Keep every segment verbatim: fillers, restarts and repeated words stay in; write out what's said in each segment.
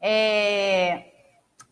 É,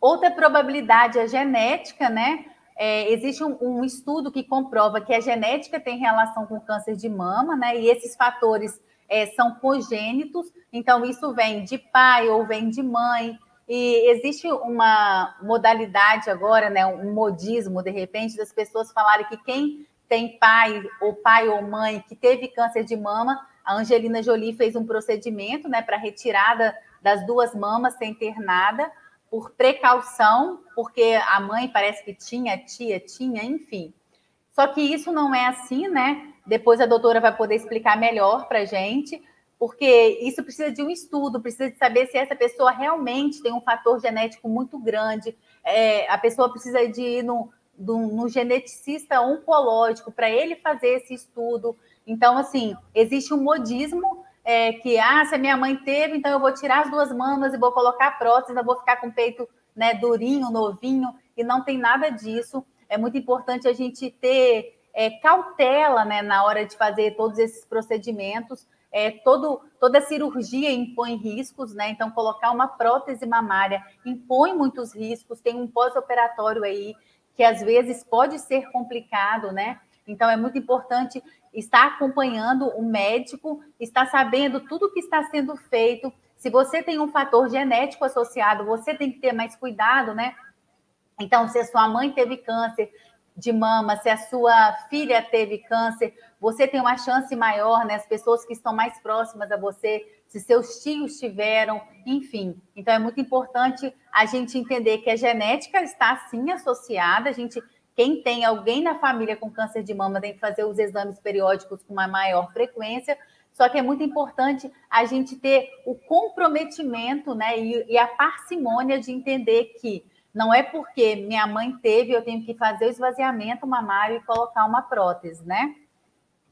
outra probabilidade é genética, né? É, existe um, um estudo que comprova que a genética tem relação com câncer de mama, né? E esses fatores é, são congênitos, então isso vem de pai ou vem de mãe. E existe uma modalidade agora, né? Um modismo, de repente, das pessoas falarem que quem tem pai ou pai ou mãe que teve câncer de mama, a Angelina Jolie fez um procedimento, né, para retirada das duas mamas sem ter nada, por precaução, porque a mãe parece que tinha, a tia tinha, enfim. Só que isso não é assim, né? Depois a doutora vai poder explicar melhor para a gente, porque isso precisa de um estudo, precisa de saber se essa pessoa realmente tem um fator genético muito grande, é, a pessoa precisa de ir no, do, no geneticista oncológico para ele fazer esse estudo. Então, assim, existe um modismo, É, que, ah, se a minha mãe teve, então eu vou tirar as duas mamas e vou colocar a prótese, eu vou ficar com o peito, né, durinho, novinho, e não tem nada disso. É muito importante a gente ter é, cautela, né, na hora de fazer todos esses procedimentos. É, todo, toda cirurgia impõe riscos, né? Então colocar uma prótese mamária impõe muitos riscos, tem um pós-operatório aí que às vezes pode ser complicado, né? Então é muito importante estar acompanhando o médico, estar sabendo tudo o que está sendo feito. Se você tem um fator genético associado, você tem que ter mais cuidado, né? Então, se a sua mãe teve câncer de mama, se a sua filha teve câncer, você tem uma chance maior, né? As pessoas que estão mais próximas a você, se seus tios tiveram, enfim. Então, é muito importante a gente entender que a genética está, sim, associada, a gente... Quem tem alguém na família com câncer de mama tem que fazer os exames periódicos com uma maior frequência, só que é muito importante a gente ter o comprometimento, né, e, e a parcimônia de entender que não é porque minha mãe teve, eu tenho que fazer o esvaziamento mamário e colocar uma prótese, né?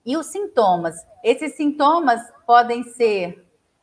E os sintomas? Esses sintomas podem ser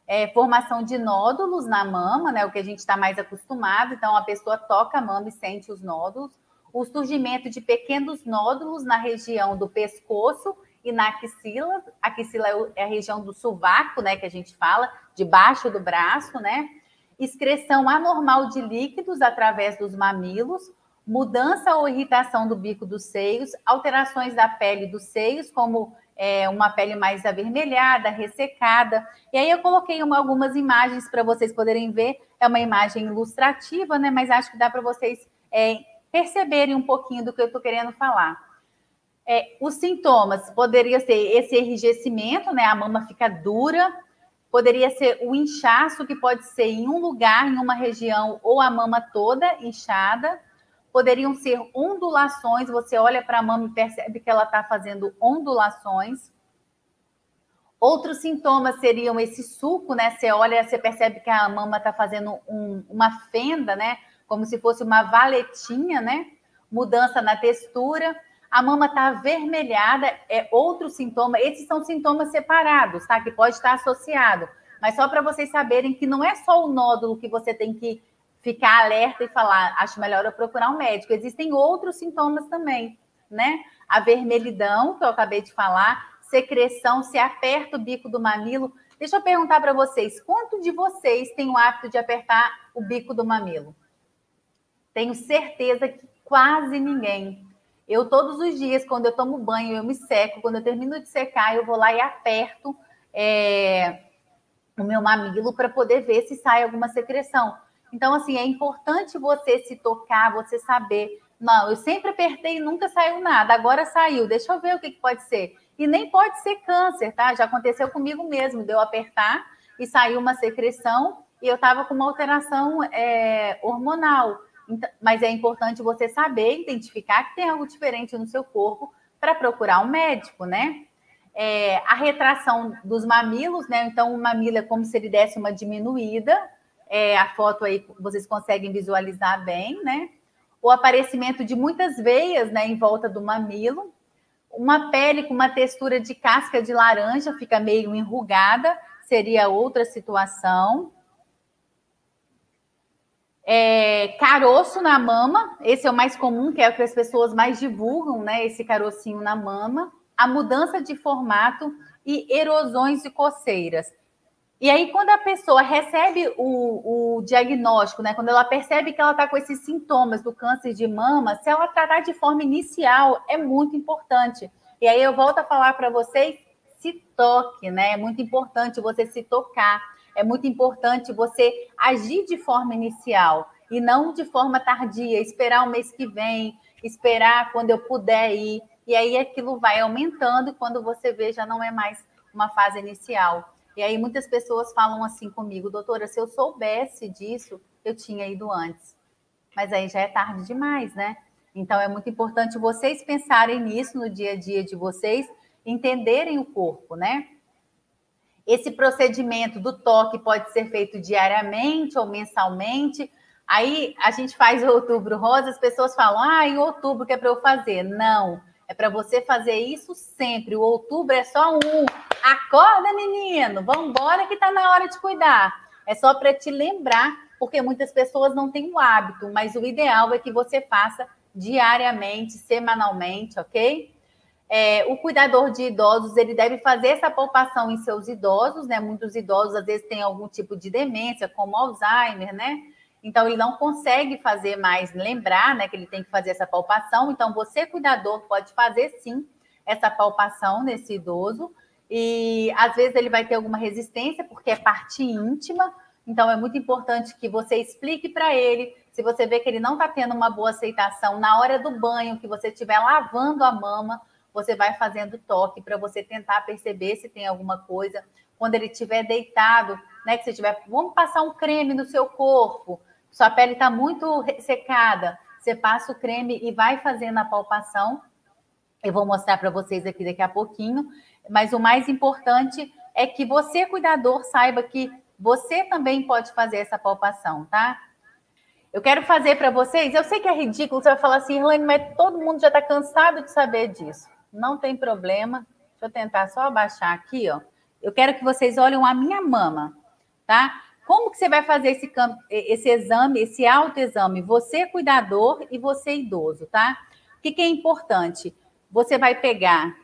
é, formação de nódulos na mama, né, o que a gente está mais acostumado, então a pessoa toca a mama e sente os nódulos, o surgimento de pequenos nódulos na região do pescoço e na axila. A axila é a região do sovaco, né, que a gente fala, debaixo do braço, né? Excreção anormal de líquidos através dos mamilos, mudança ou irritação do bico dos seios, alterações da pele dos seios, como é, uma pele mais avermelhada, ressecada. E aí eu coloquei uma, algumas imagens para vocês poderem ver. É uma imagem ilustrativa, né? Mas acho que dá para vocês... É, perceberem um pouquinho do que eu estou querendo falar. É, os sintomas poderiam ser esse enrijecimento, né? A mama fica dura, poderia ser o inchaço, que pode ser em um lugar, em uma região, ou a mama toda inchada. Poderiam ser ondulações, você olha para a mama e percebe que ela está fazendo ondulações. Outros sintomas seriam esse suco, né? Você olha, você percebe que a mama está fazendo um, uma fenda, né? Como se fosse uma valetinha, né? Mudança na textura. A mama está avermelhada, é outro sintoma. Esses são sintomas separados, tá? Que pode estar associado. Mas só para vocês saberem que não é só o nódulo que você tem que ficar alerta e falar, acho melhor eu procurar um médico. Existem outros sintomas também, né? A vermelhidão, que eu acabei de falar, secreção, se aperta o bico do mamilo. Deixa eu perguntar para vocês, quanto de vocês tem o hábito de apertar o bico do mamilo? Tenho certeza que quase ninguém. Eu, todos os dias, quando eu tomo banho, eu me seco. Quando eu termino de secar, eu vou lá e aperto é, o meu mamilo para poder ver se sai alguma secreção. Então, assim, é importante você se tocar, você saber. Não, eu sempre apertei e nunca saiu nada. Agora saiu, deixa eu ver o que, que pode ser. E nem pode ser câncer, tá? Já aconteceu comigo mesmo, de eu apertar e saiu uma secreção e eu estava com uma alteração é, hormonal. Mas é importante você saber, identificar que tem algo diferente no seu corpo para procurar um médico, né? É, a retração dos mamilos, né? Então, o mamilo é como se ele desse uma diminuída. É, a foto aí vocês conseguem visualizar bem, né? O aparecimento de muitas veias, né, em volta do mamilo. Uma pele com uma textura de casca de laranja, fica meio enrugada, seria outra situação. É, caroço na mama, esse é o mais comum, que é o que as pessoas mais divulgam, né? Esse carocinho na mama, a mudança de formato e erosões e coceiras. E aí, quando a pessoa recebe o, o diagnóstico, né, quando ela percebe que ela está com esses sintomas do câncer de mama, se ela tratar de forma inicial, é muito importante. E aí eu volto a falar para vocês, se toque, né? É muito importante você se tocar, é muito importante você agir de forma inicial e não de forma tardia, esperar o mês que vem, esperar quando eu puder ir. E aí aquilo vai aumentando e quando você vê já não é mais uma fase inicial. E aí muitas pessoas falam assim comigo, doutora, se eu soubesse disso, eu tinha ido antes. Mas aí já é tarde demais, né? Então é muito importante vocês pensarem nisso no dia a dia de vocês, entenderem o corpo, né? Esse procedimento do toque pode ser feito diariamente ou mensalmente. Aí a gente faz o outubro rosa, as pessoas falam, ah, em outubro que é para eu fazer. Não, é para você fazer isso sempre. O outubro é só um... Acorda, menino, vambora que tá na hora de cuidar. É só para te lembrar, porque muitas pessoas não têm o hábito, mas o ideal é que você faça diariamente, semanalmente, ok? É, o cuidador de idosos, ele deve fazer essa palpação em seus idosos, né? Muitos idosos, às vezes, têm algum tipo de demência, como Alzheimer, né? Então, ele não consegue fazer mais, lembrar, né, que ele tem que fazer essa palpação. Então, você, cuidador, pode fazer, sim, essa palpação nesse idoso. E às vezes ele vai ter alguma resistência, porque é parte íntima, então é muito importante que você explique para ele, se você vê que ele não está tendo uma boa aceitação, na hora do banho, que você estiver lavando a mama, você vai fazendo toque para você tentar perceber se tem alguma coisa. Quando ele estiver deitado, né, que você tiver, vamos passar um creme no seu corpo, sua pele está muito ressecada, você passa o creme e vai fazendo a palpação. Eu vou mostrar para vocês aqui daqui a pouquinho, mas o mais importante é que você, cuidador, saiba que você também pode fazer essa palpação, tá? Eu quero fazer para vocês, eu sei que é ridículo, você vai falar assim, Erlaine, mas todo mundo já está cansado de saber disso. Não tem problema, deixa eu tentar só abaixar aqui, ó. Eu quero que vocês olhem a minha mama, tá? Como que você vai fazer esse, esse exame, esse autoexame? Você, cuidador, e você, idoso, tá? O que que é importante? Você vai pegar,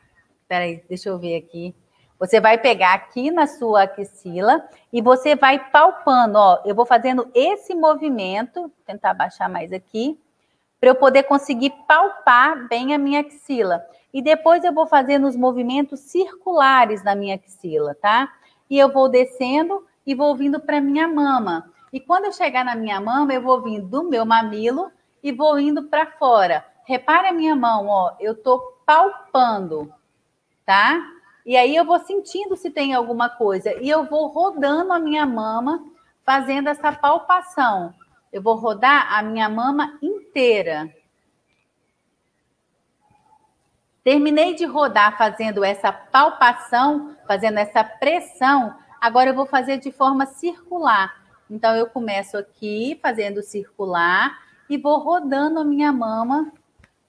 peraí, deixa eu ver aqui. Você vai pegar aqui na sua axila e você vai palpando, ó. Eu vou fazendo esse movimento, vou tentar baixar mais aqui, para eu poder conseguir palpar bem a minha axila. E depois eu vou fazendo os movimentos circulares na minha axila, tá? E eu vou descendo e vou vindo para minha mama. E quando eu chegar na minha mama, eu vou vindo do meu mamilo e vou indo para fora. Repara a minha mão, ó, eu tô palpando, tá? E aí eu vou sentindo se tem alguma coisa. E eu vou rodando a minha mama, fazendo essa palpação. Eu vou rodar a minha mama inteira. Terminei de rodar fazendo essa palpação, fazendo essa pressão. Agora eu vou fazer de forma circular. Então eu começo aqui, fazendo circular, e vou rodando a minha mama,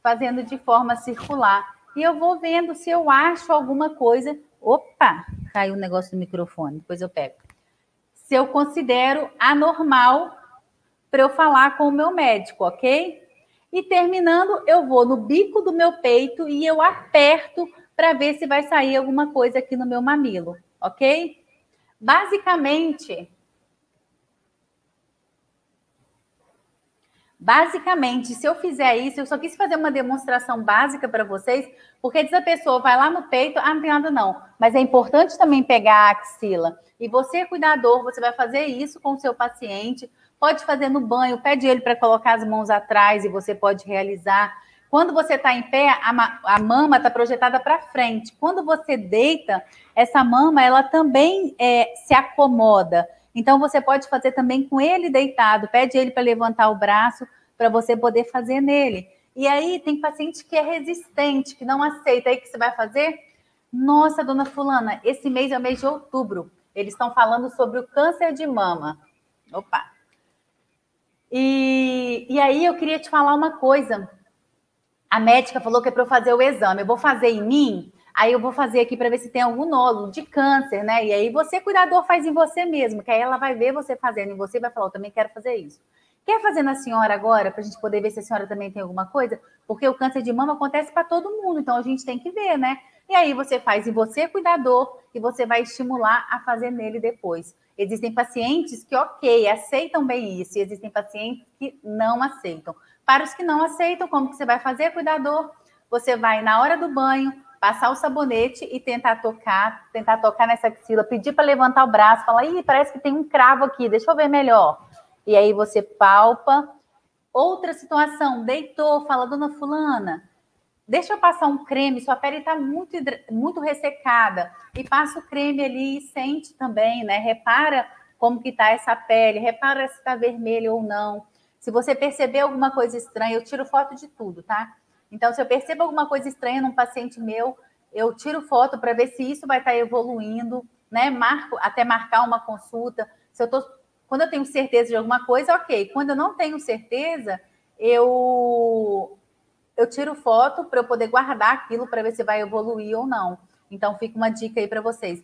fazendo de forma circular. E eu vou vendo se eu acho alguma coisa. Opa, caiu o negócio do microfone, depois eu pego. Se eu considero anormal para eu falar com o meu médico, ok? E terminando, eu vou no bico do meu peito e eu aperto para ver se vai sair alguma coisa aqui no meu mamilo, ok? Basicamente... Basicamente, se eu fizer isso, eu só quis fazer uma demonstração básica para vocês, porque diz a pessoa, vai lá no peito, ah, não tem nada não. Mas é importante também pegar a axila. E você, cuidador, você vai fazer isso com o seu paciente, pode fazer no banho, pede ele para colocar as mãos atrás e você pode realizar. Quando você está em pé, a, ma a mama está projetada para frente. Quando você deita, essa mama, ela também é, se acomoda. Então, você pode fazer também com ele deitado. Pede ele para levantar o braço para você poder fazer nele. E aí, tem paciente que é resistente, que não aceita. Aí, o que você vai fazer? Nossa, dona fulana, esse mês é o mês de outubro. Eles estão falando sobre o câncer de mama. Opa! E, e aí, eu queria te falar uma coisa. A médica falou que é para eu fazer o exame. Eu vou fazer em mim? Aí eu vou fazer aqui para ver se tem algum nódulo de câncer, né? E aí você, cuidador, faz em você mesmo, que aí ela vai ver você fazendo em você e vai falar, eu também quero fazer isso. Quer fazer na senhora agora, para a gente poder ver se a senhora também tem alguma coisa? Porque o câncer de mama acontece para todo mundo, então a gente tem que ver, né? E aí você faz em você, cuidador, e você vai estimular a fazer nele depois. Existem pacientes que, ok, aceitam bem isso, e existem pacientes que não aceitam. Para os que não aceitam, como que você vai fazer, cuidador? Você vai, na hora do banho, passar o sabonete e tentar tocar, tentar tocar nessa axila, pedir para levantar o braço, falar, ih, parece que tem um cravo aqui, deixa eu ver melhor. E aí você palpa. Outra situação, deitou, fala, dona fulana, deixa eu passar um creme, sua pele está muito, muito ressecada. E passa o creme ali e sente também, né? Repara como que está essa pele, repara se está vermelha ou não. Se você perceber alguma coisa estranha, eu tiro foto de tudo, tá? Então, se eu percebo alguma coisa estranha num paciente meu, eu tiro foto para ver se isso vai estar tá evoluindo, né? Marco, até marcar uma consulta. Se eu tô, quando eu tenho certeza de alguma coisa, ok. Quando eu não tenho certeza, eu... eu tiro foto para eu poder guardar aquilo para ver se vai evoluir ou não. Então, fica uma dica aí para vocês.